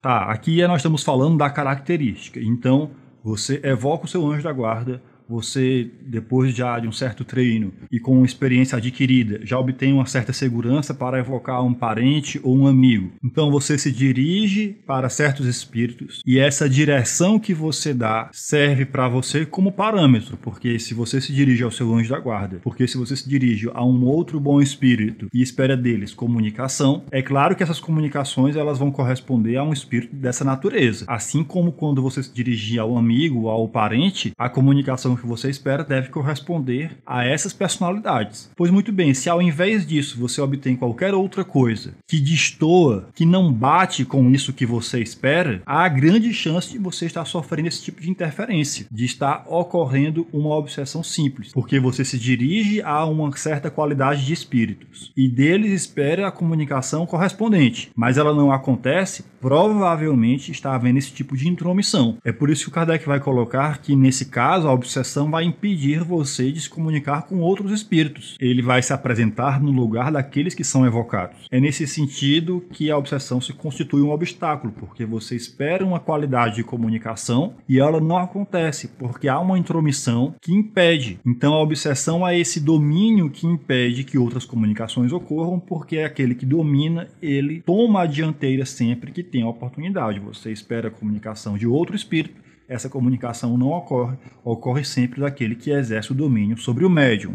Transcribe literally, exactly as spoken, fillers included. Tá, aqui nós estamos falando da característica. Então, você evoca o seu anjo da guarda, você, depois já de um certo treino e com experiência adquirida, já obtém uma certa segurança para evocar um parente ou um amigo. Então, você se dirige para certos espíritos e essa direção que você dá serve para você como parâmetro, porque se você se dirige ao seu anjo da guarda, porque se você se dirige a um outro bom espírito e espera deles comunicação, é claro que essas comunicações elas vão corresponder a um espírito dessa natureza. Assim como quando você se dirigir ao amigo, ao parente, a comunicação que você espera deve corresponder a essas personalidades. Pois muito bem, se ao invés disso você obtém qualquer outra coisa que destoa, que não bate com isso que você espera, há grande chance de você estar sofrendo esse tipo de interferência, de estar ocorrendo uma obsessão simples, porque você se dirige a uma certa qualidade de espíritos e deles espera a comunicação correspondente, mas ela não acontece, provavelmente está havendo esse tipo de intromissão. É por isso que o Kardec vai colocar que nesse caso a obsessão vai impedir você de se comunicar com outros espíritos. Ele vai se apresentar no lugar daqueles que são evocados. É nesse sentido que a obsessão se constitui um obstáculo, porque você espera uma qualidade de comunicação e ela não acontece, porque há uma intromissão que impede. Então a obsessão é esse domínio que impede que outras comunicações ocorram, porque é aquele que domina, ele toma a dianteira sempre que tem a oportunidade. Você espera a comunicação de outro espírito, essa comunicação não ocorre, ocorre sempre daquele que exerce o domínio sobre o médium.